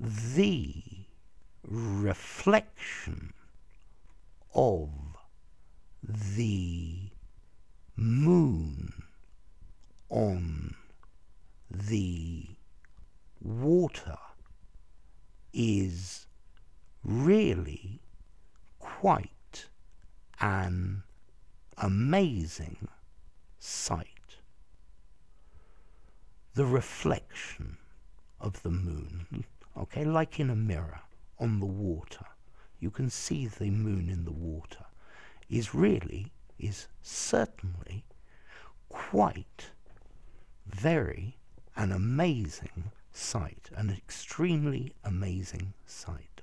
the reflection of the moon on the water is really quite an amazing sight. The reflection of the moon, okay, like in a mirror on the water, you can see the moon in the water, is certainly quite an amazing sight, an extremely amazing sight.